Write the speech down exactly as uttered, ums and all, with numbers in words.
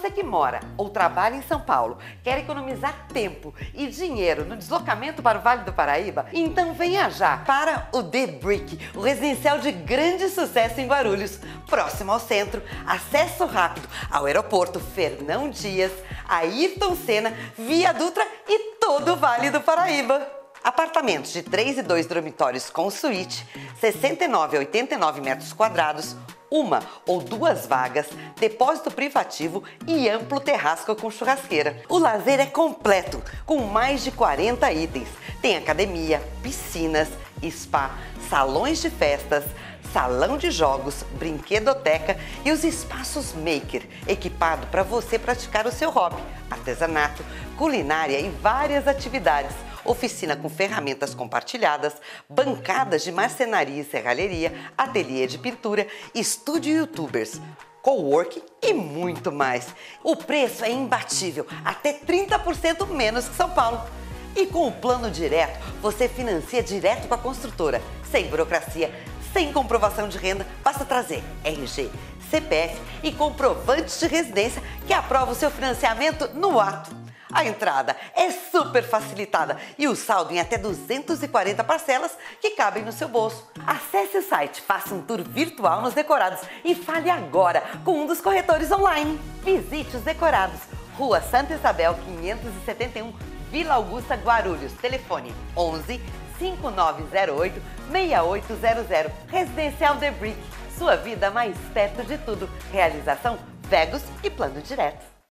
você que mora ou trabalha em São Paulo, quer economizar tempo e dinheiro no deslocamento para o Vale do Paraíba, então venha já para o The Brick, o residencial de grande sucesso em Guarulhos, próximo ao centro, acesso rápido ao aeroporto Fernão Dias, Ayrton Senna, Via Dutra e todo o Vale do Paraíba. Apartamentos de três e dois dormitórios com suíte, sessenta e nove a oitenta e nove metros quadrados, uma ou duas vagas, depósito privativo e amplo terrasco com churrasqueira. O lazer é completo, com mais de quarenta itens. Tem academia, piscinas, spa, salões de festas, salão de jogos, brinquedoteca e os espaços maker, equipado para você praticar o seu hobby, artesanato, culinária e várias atividades. Oficina com ferramentas compartilhadas, bancadas de marcenaria e serralheria, ateliê de pintura, estúdio youtubers, coworking e muito mais. O preço é imbatível, até trinta por cento menos que São Paulo. E com o plano direto, você financia direto com a construtora, sem burocracia, sem comprovação de renda, basta trazer R G, C P F e comprovantes de residência que aprova o seu financiamento no ato. A entrada é super facilitada e o saldo em até duzentas e quarenta parcelas que cabem no seu bolso. Acesse o site, faça um tour virtual nos decorados e fale agora com um dos corretores online. Visite os decorados, Rua Santa Isabel quinhentos e setenta e um, Vila Augusta, Guarulhos. Telefone onze, cinco nove zero oito, seis oito zero zero. Residencial The Brick, sua vida mais perto de tudo. Realização Vegus e Plano Direto.